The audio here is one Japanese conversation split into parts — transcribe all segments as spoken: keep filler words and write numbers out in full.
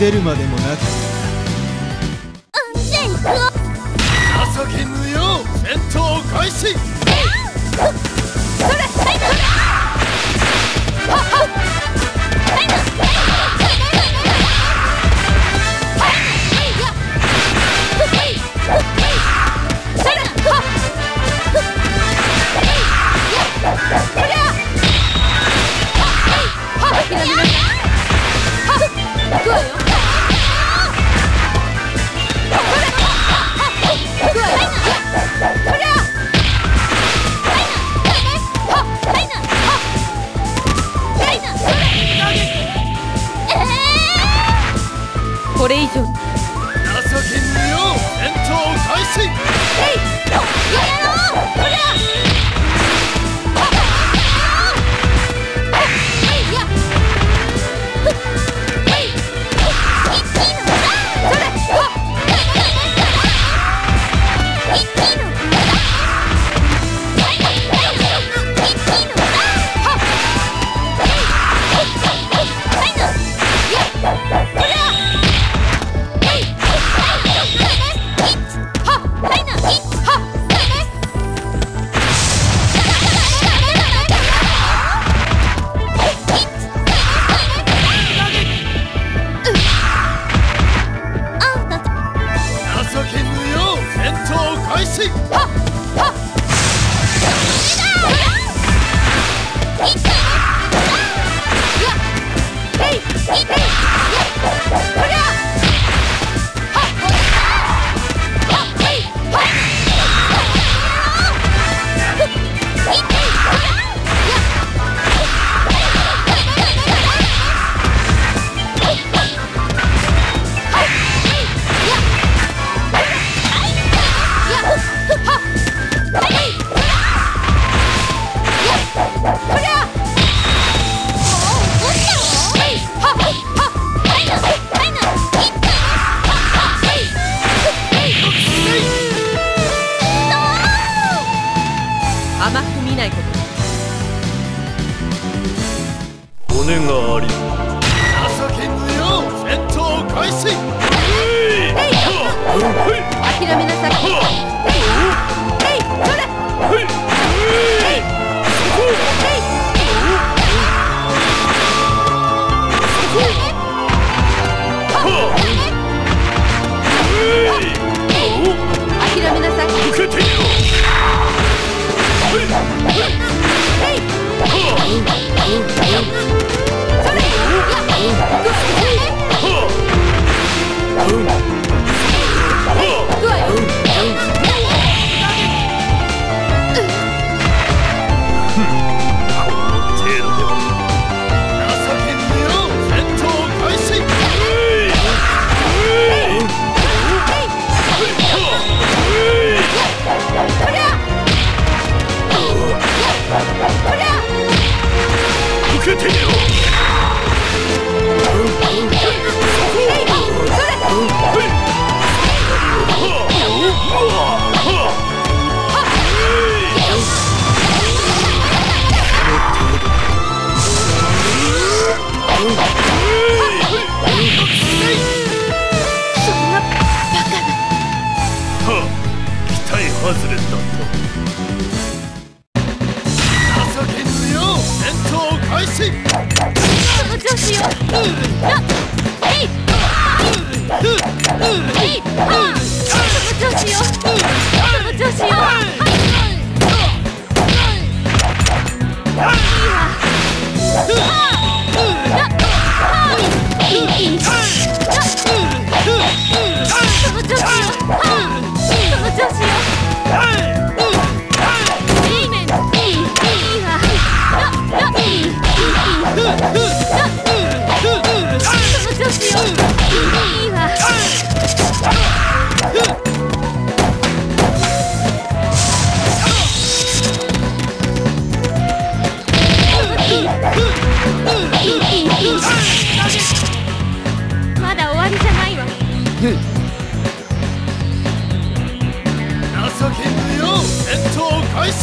出るまでもなく情け無用、戦闘開始。これ以上情け無用、戦闘開始。えいやろう。Oh, るんだぞ。情けぬよ、戦闘開始。どうしよう。な、えい、えい、あ、どうしよう。どうしよう。あ。まだ終わりじゃないわ。情けぬよ、戦闘開始。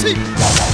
Let's go.